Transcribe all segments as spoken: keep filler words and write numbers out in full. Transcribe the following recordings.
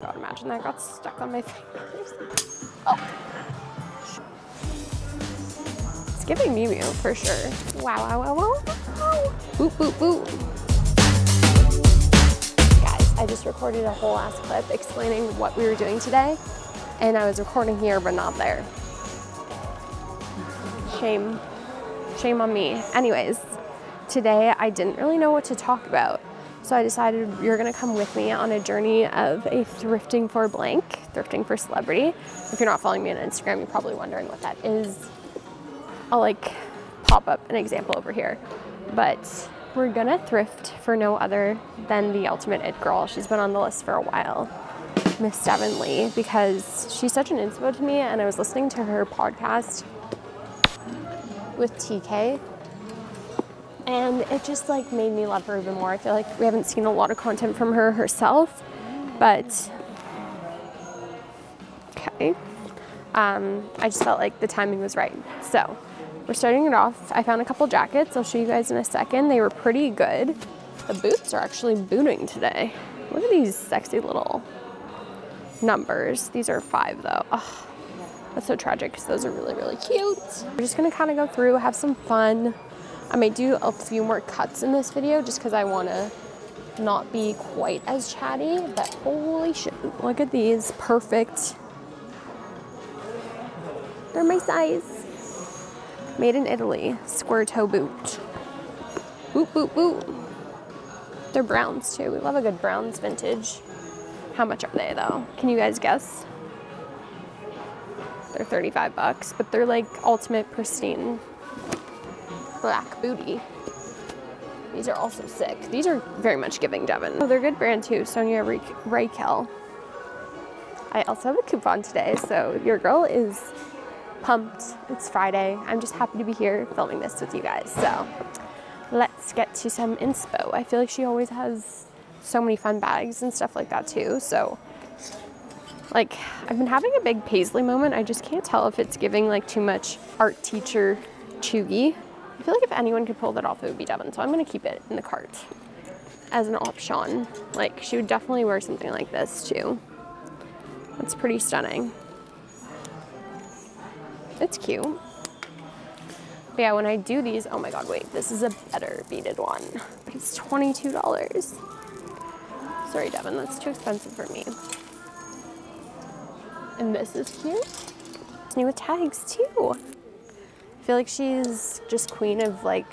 God, imagine that got stuck on my fingers. Oh. It's giving Mew Mew for sure. Wow, wow, wow, wow, wow. Boop, boop, boop. Guys, I just recorded a whole ass clip explaining what we were doing today, and I was recording here but not there. Shame. Shame on me. Anyways, today I didn't really know what to talk about. So I decided you're gonna come with me on a journey of a thrifting for blank, thrifting for celebrity. If you're not following me on Instagram, you're probably wondering what that is. I'll like pop up an example over here. But we're gonna thrift for no other than the ultimate it girl. She's been on the list for a while, Miss Devon Lee, because she's such an inspo to me, and I was listening to her podcast with T K. And it just like made me love her even more. I feel like we haven't seen a lot of content from her herself, but okay. Um, I just felt like the timing was right. So we're starting it off. I found a couple jackets. I'll show you guys in a second. They were pretty good. The boots are actually booting today. Look at these sexy little numbers. These are five though. Oh, that's so tragic because those are really, really cute. We're just gonna kind of go through, have some fun. I may do a few more cuts in this video just because I want to not be quite as chatty, but holy shit, look at these. Perfect. They're my size. Made in Italy. Square toe boot. Boot, boot, boot. They're browns too. We love a good browns vintage. How much are they though? Can you guys guess? They're thirty-five bucks, but they're like ultimate pristine. Black booty. These are also sick. These are very much giving Devon. Oh, they're a good brand too, Sonia Rykiel. I also have a coupon today, so your girl is pumped. It's Friday. I'm just happy to be here filming this with you guys. So let's get to some inspo. I feel like she always has so many fun bags and stuff like that too. So like I've been having a big paisley moment. I just can't tell if it's giving like too much art teacher chuggy. I feel like if anyone could pull that off, it would be Devon, so I'm gonna keep it in the cart as an option. Like, she would definitely wear something like this, too. That's pretty stunning. It's cute. But yeah, when I do these, oh my god, wait, this is a better beaded one. But it's twenty-two dollars. Sorry, Devon, that's too expensive for me. And this is cute. It's new with tags, too. I feel like she's just queen of like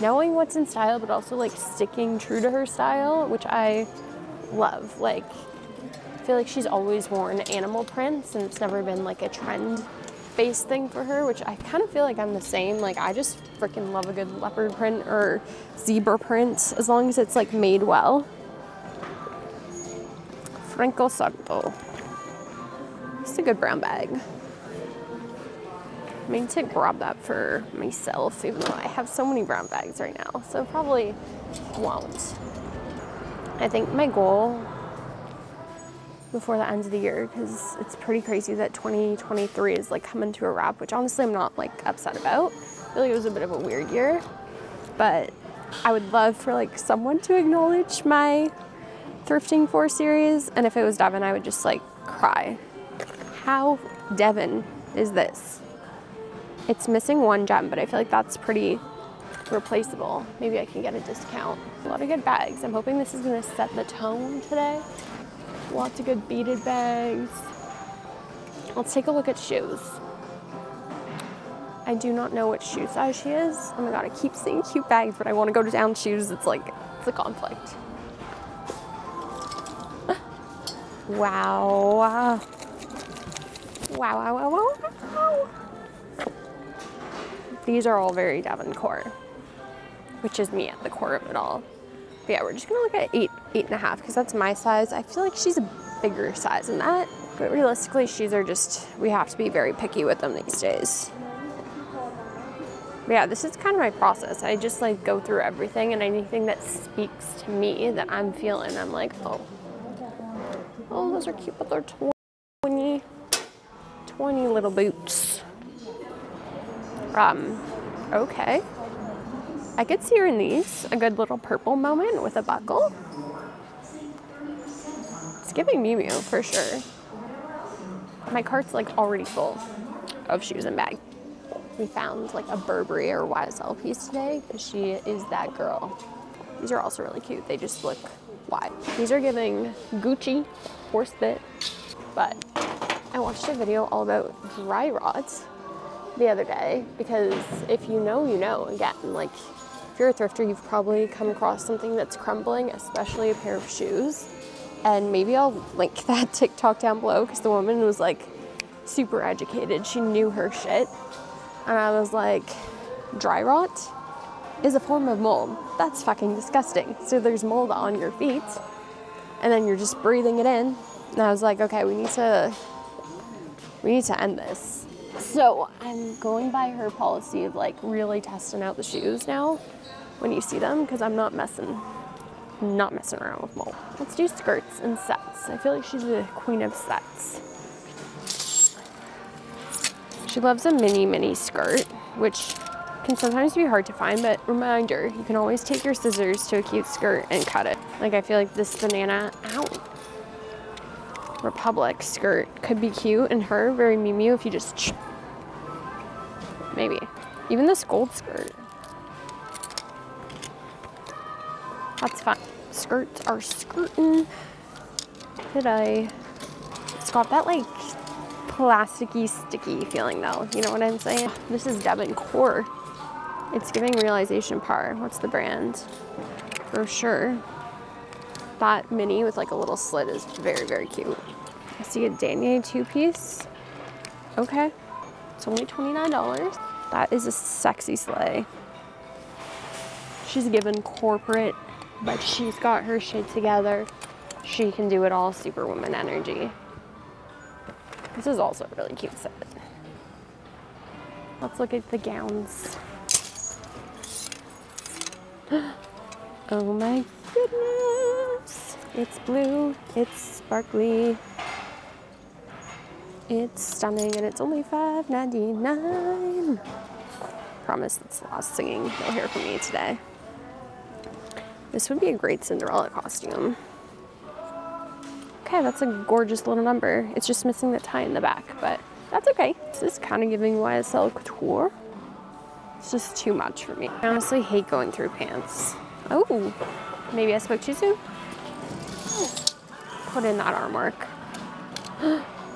knowing what's in style, but also like sticking true to her style, which I love. Like, I feel like she's always worn animal prints and it's never been like a trend-based thing for her, which I kind of feel like I'm the same. Like, I just freaking love a good leopard print or zebra print, as long as it's like made well. Franco Sarto. It's a good brown bag. I need to grab that for myself, even though I have so many brown bags right now, so probably won't. I think my goal before the end of the year, because it's pretty crazy that twenty twenty-three is like coming to a wrap, which honestly I'm not like upset about. I feel like it was a bit of a weird year, but I would love for like someone to acknowledge my thrifting for series, and if it was Devon, I would just like cry. How Devon is this? It's missing one gem, but I feel like that's pretty replaceable. Maybe I can get a discount. A lot of good bags. I'm hoping this is gonna set the tone today. Lots of good beaded bags. Let's take a look at shoes. I do not know what shoe size she is. Oh my god, I keep seeing cute bags, but I wanna go to down shoes. It's like, it's a conflict. Wow. Wow, wow, wow, wow, wow. These are all very Devon core, which is me at the core of it all. But yeah, we're just gonna look at eight, eight and a half, because that's my size. I feel like she's a bigger size than that, but realistically, shoes are just, we have to be very picky with them these days. But yeah, this is kind of my process. I just like go through everything, and anything that speaks to me that I'm feeling, I'm like, oh, oh, those are cute, but they're twenty, twenty little boots. Um, okay. I could see her in these. A good little purple moment with a buckle. It's giving Miu Miu for sure. My cart's like already full of shoes and bags. We found like a Burberry or Y S L piece today because she is that girl. These are also really cute. They just look wide. These are giving Gucci, horse bit, but I watched a video all about dry rots the other day because if you know, you know. Again, like if you're a thrifter, you've probably come across something that's crumbling, especially a pair of shoes. And maybe I'll link that TikTok down below because the woman was like super educated. She knew her shit. And I was like, dry rot is a form of mold. That's fucking disgusting. So there's mold on your feet and then you're just breathing it in. And I was like, okay, we need to, we need to end this. So I'm going by her policy of like really testing out the shoes now when you see them, because I'm not messing, not messing around with mold. Let's do skirts and sets. I feel like she's the queen of sets. She loves a mini, mini skirt, which can sometimes be hard to find, but reminder, you can always take your scissors to a cute skirt and cut it. Like I feel like this banana, ow, Republic skirt could be cute, and her very Miu Miu if you just, maybe. Even this gold skirt. That's fun. Skirts are skirtin'. Did I, it's got that like, plasticky, sticky feeling though. You know what I'm saying? This is Devon Core. It's giving Realization Par. What's the brand? For sure. That mini with like a little slit is very, very cute. I see a Danier two-piece. Okay. It's only twenty-nine dollars. That is a sexy sleigh. She's given corporate, but she's got her shit together. She can do it all. Superwoman energy. This is also a really cute set. Let's look at the gowns. Oh my goodness. It's blue, it's sparkly. It's stunning and it's only five ninety-nine. Promise that's the last singing you'll hear from me today. This would be a great Cinderella costume. Okay, that's a gorgeous little number. It's just missing the tie in the back, but that's okay. This is kind of giving Y S L couture. It's just too much for me. I honestly hate going through pants. Oh, maybe I spoke too soon. Put in that arm work.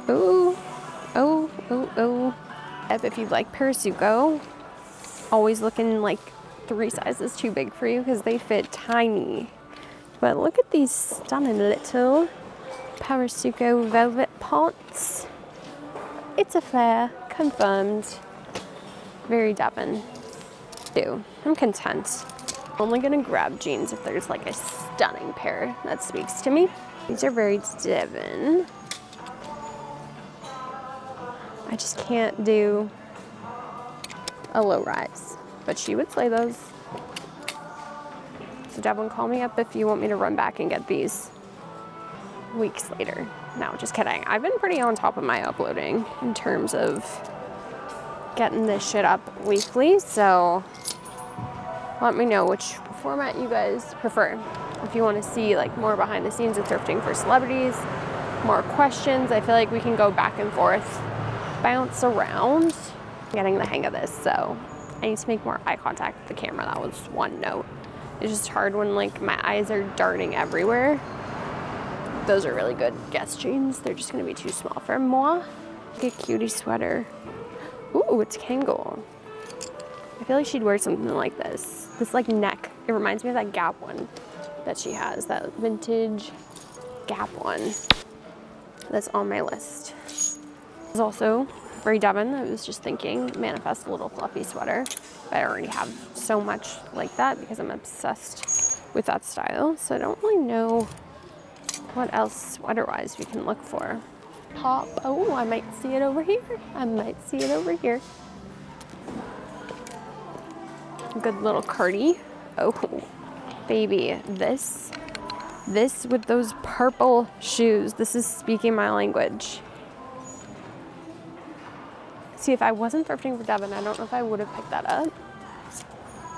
Oh, oh, oh, oh. If you like Parasuco, always looking like three sizes too big for you because they fit tiny. But look at these stunning little Parasuco velvet pants. It's a flare, confirmed. Very Devon. Ew, I'm content. Only gonna grab jeans if there's like a stunning pair that speaks to me. These are very Devon. I just can't do a low rise, but she would slay those. So Devon, call me up if you want me to run back and get these. Weeks later. No, just kidding. I've been pretty on top of my uploading in terms of getting this shit up weekly, so let me know which format you guys prefer. If you want to see like more behind the scenes of thrifting for celebrities, more questions, I feel like we can go back and forth, bounce around. I'm getting the hang of this, so I need to make more eye contact with the camera. That was one note. It's just hard when like my eyes are darting everywhere. Those are really good Guess jeans. They're just gonna be too small for moi. Like a cutie sweater. Ooh, it's Kangle. I feel like she'd wear something like this. This like neck. It reminds me of that Gap one that she has, that vintage Gap one. That's on my list. There's also very Devon. I was just thinking, manifest a little fluffy sweater. But I already have so much like that because I'm obsessed with that style. So I don't really know what else sweater-wise we can look for. Pop, oh, I might see it over here. I might see it over here. Good little cardi. Oh, baby, this, this with those purple shoes. This is speaking my language. See, if I wasn't thrifting for Devon, I don't know if I would have picked that up.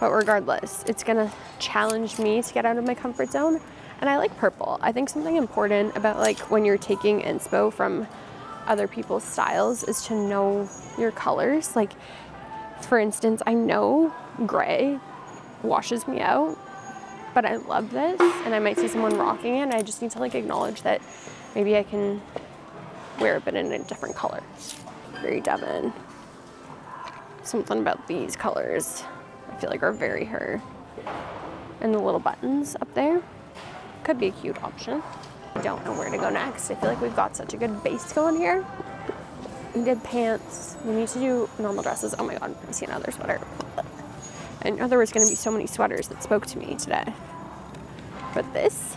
But regardless, it's gonna challenge me to get out of my comfort zone. And I like purple. I think something important about like when you're taking inspo from other people's styles is to know your colors. Like for instance, I know gray washes me out, but I love this and I might see someone rocking it and I just need to like acknowledge that maybe I can wear it but in a different color. Very Devon. Something about these colors I feel like are very her. And the little buttons up there could be a cute option. I don't know where to go next. I feel like we've got such a good base going here. We did pants. We need to do normal dresses. Oh my God, I see another sweater. I know there was gonna be so many sweaters that spoke to me today. But this,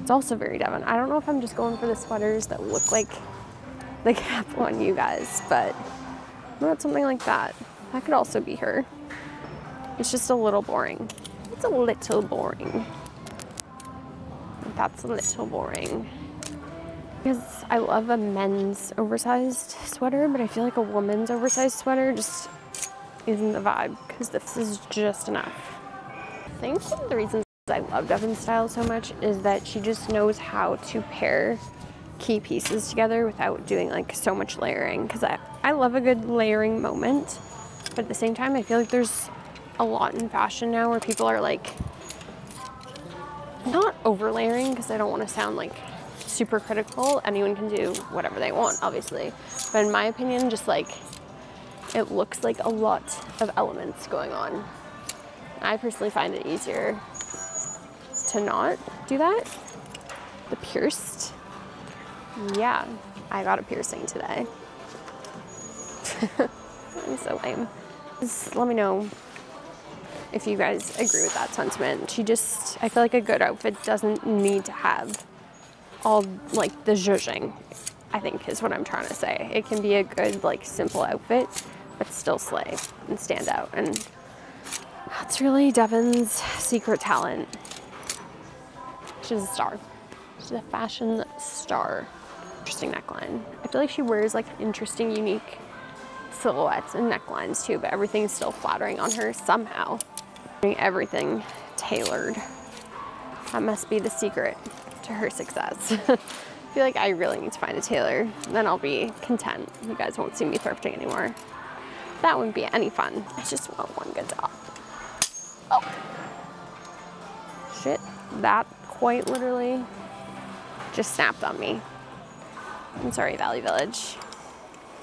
it's also very Devon. I don't know if I'm just going for the sweaters that look like the cap on you guys, but not something like that. That could also be her. It's just a little boring. It's a little boring. That's a little boring. Because I love a men's oversized sweater, but I feel like a woman's oversized sweater just isn't the vibe, because this is just enough. I think one of the reasons I love Devon's style so much is that she just knows how to pair key pieces together without doing like so much layering. Because I, I love a good layering moment, but at the same time, I feel like there's a lot in fashion now where people are like, not over layering, because I don't want to sound like super critical. Anyone can do whatever they want, obviously. But in my opinion, just like, it looks like a lot of elements going on. I personally find it easier to not do that. The pierced. Yeah, I got a piercing today. I'm so lame. Just let me know if you guys agree with that sentiment. She just, I feel like a good outfit doesn't need to have all like the zhuzhing, I think is what I'm trying to say. It can be a good like simple outfit, but still slay and stand out. And that's really Devon's secret talent. She's a star. She's a fashion star. Interesting neckline. I feel like she wears like interesting, unique silhouettes and necklines too, but everything's still flattering on her somehow. Everything tailored. That must be the secret to her success. I feel like I really need to find a tailor, then I'll be content. You guys won't see me thrifting anymore. That wouldn't be any fun. I just want one good job. Oh, shit. That quite literally just snapped on me. I'm sorry, Valley Village.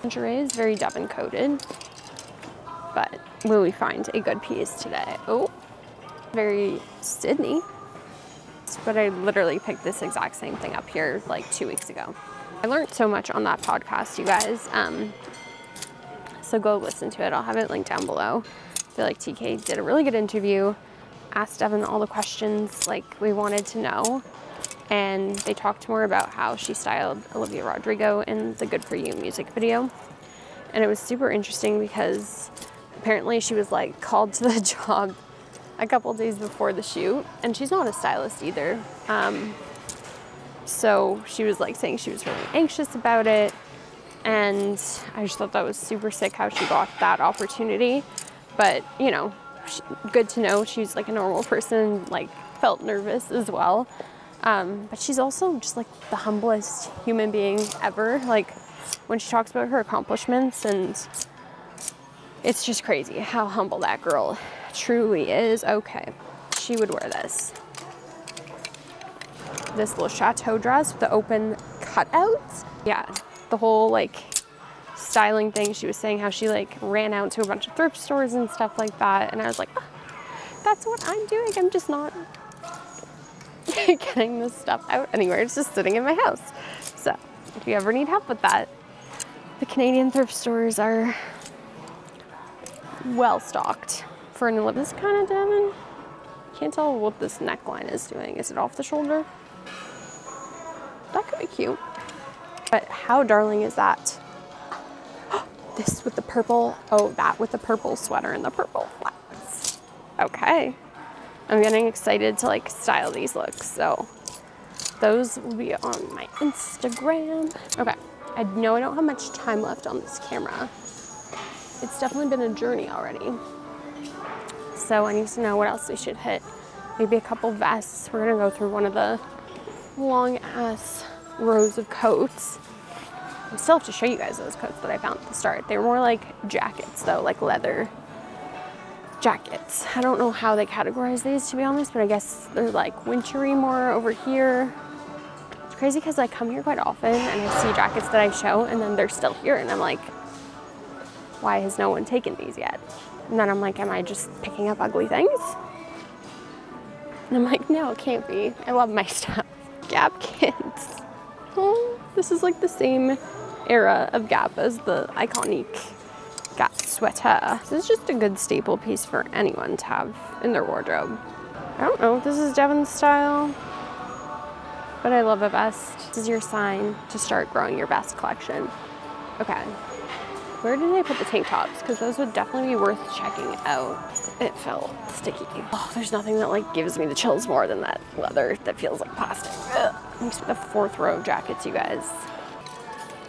Lingerie is very Devon coded, but will we find a good piece today? Oh, very Sydney. But I literally picked this exact same thing up here like two weeks ago. I learned so much on that podcast, you guys. Um, so go listen to it. I'll have it linked down below. I feel like T K did a really good interview, asked Devon all the questions like we wanted to know. And they talked more about how she styled Olivia Rodrigo in the Good For You music video. And it was super interesting because apparently she was like called to the job a couple days before the shoot, and she's not a stylist either. Um, so she was like saying she was really anxious about it. And I just thought that was super sick how she got that opportunity. But you know, she, good to know she's like a normal person, like felt nervous as well. Um, but she's also just like the humblest human being ever. Like when she talks about her accomplishments, and it's just crazy how humble that girl truly is. Okay, she would wear this. This little chateau dress with the open cutouts. Yeah, the whole like styling thing. She was saying how she like ran out to a bunch of thrift stores and stuff like that. And I was like, oh, that's what I'm doing. I'm just not getting this stuff out anywhere. It's just sitting in my house. So if you ever need help with that, the Canadian thrift stores are well stocked for an Olivia kind of Devon. Can't tell what this neckline is doing. Is it off the shoulder? That could be cute. But how darling is that? This with the purple. Oh, that with the purple sweater and the purple flats. Okay. I'm getting excited to like style these looks, so those will be on my Instagram. Okay, I know I don't have much time left on this camera. It's definitely been a journey already. So I need to know what else we should hit maybe a couple vests. We're gonna go through one of the long ass rows of coats. I still have to show you guys those coats that I found at the start. They were more like jackets though, like leather jackets. I don't know how they categorize these, to be honest, but I guess they're like wintry more over here. It's crazy because I come here quite often and I see jackets that I show and then they're still here and I'm like, why has no one taken these yet? And then I'm like, am I just picking up ugly things? And I'm like, no, it can't be. I love my stuff. Gap Kids. Oh, this is like the same era of Gap as the iconic Gap sweater. This is just a good staple piece for anyone to have in their wardrobe. I don't know if this is Devon's style, but I love a vest. This is your sign to start growing your vest collection. Okay. Where did I put the tank tops? Because those would definitely be worth checking out. It felt sticky. Oh, there's nothing that like gives me the chills more than that leather that feels like plastic. Ugh. I'm just the fourth row of jackets, you guys.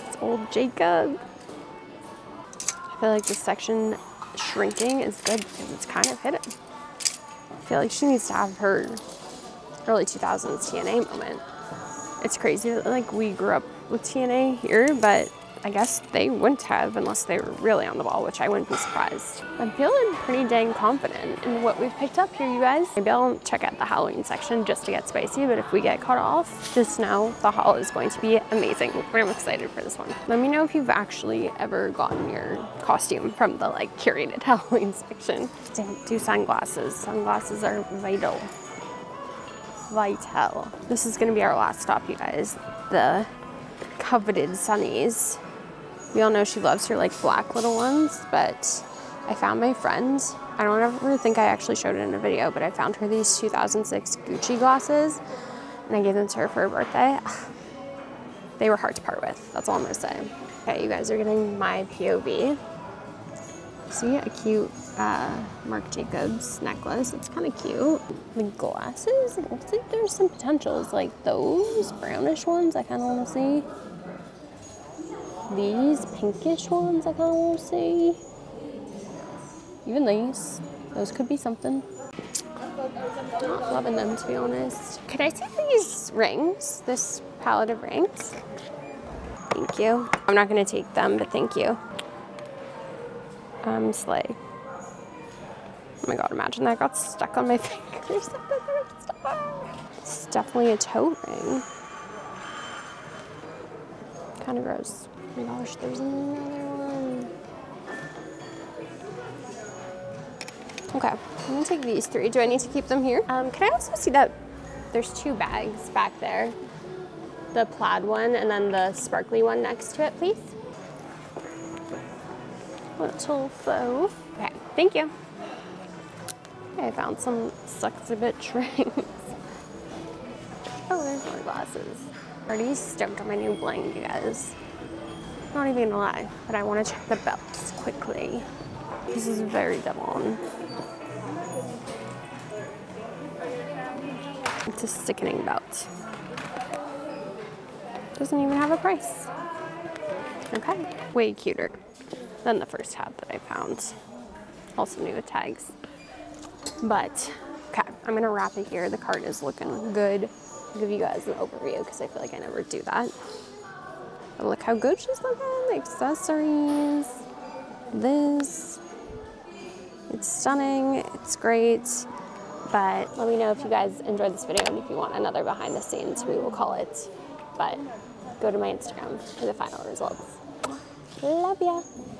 It's old Jacob. I feel like this section shrinking is good because it's kind of hidden. I feel like she needs to have her early two thousands T N A moment. It's crazy that like we grew up with T N A here, but I guess they wouldn't have unless they were really on the ball, which I wouldn't be surprised. I'm feeling pretty dang confident in what we've picked up here, you guys. Maybe I'll check out the Halloween section just to get spicy, but if we get cut off, just know the haul is going to be amazing. I'm excited for this one. Let me know if you've actually ever gotten your costume from the like curated Halloween section. Didn't do sunglasses. Sunglasses are vital. Vital. This is gonna be our last stop, you guys. The coveted sunnies. We all know she loves her like black little ones, but I found my friend. I don't ever think I actually showed it in a video, but I found her these two thousand six Gucci glasses and I gave them to her for her birthday. They were hard to part with, that's all I'm gonna say. Okay, you guys are getting my P O V. See, a cute uh, Marc Jacobs necklace, it's kind of cute. The glasses, it looks like there's some potentials, like those brownish ones I kind of wanna see. These pinkish ones I kind of want to see. Even these. Those could be something. Not loving them, to be honest. Could I take these rings? This palette of rings? Thank you. I'm not going to take them, but thank you. Um, slay. Oh my god, imagine that got stuck on my fingers. It's definitely a toe ring. Kind of gross. Oh my gosh, there's another one. Okay, I'm gonna take these three. Do I need to keep them here? Um, can I also see that there's two bags back there? The plaid one and then the sparkly one next to it, please. Little foe. Okay, thank you. Okay, I found some sucks-a-bitch rings. Oh, there's more glasses. Already stoked on my new bling, you guys. Not even gonna lie, but I want to check the belts quickly. This is very Devon. It's a sickening belt. Doesn't even have a price. Okay, way cuter than the first hat that I found. Also new with tags. But okay, I'm gonna wrap it here. The cart is looking good. I'll give you guys an overview because I feel like I never do that. But look how good she's looking, the accessories, this. It's stunning, it's great. But let me know if you guys enjoyed this video and if you want another behind the scenes, we will call it. But go to my Instagram for the final results. Love ya.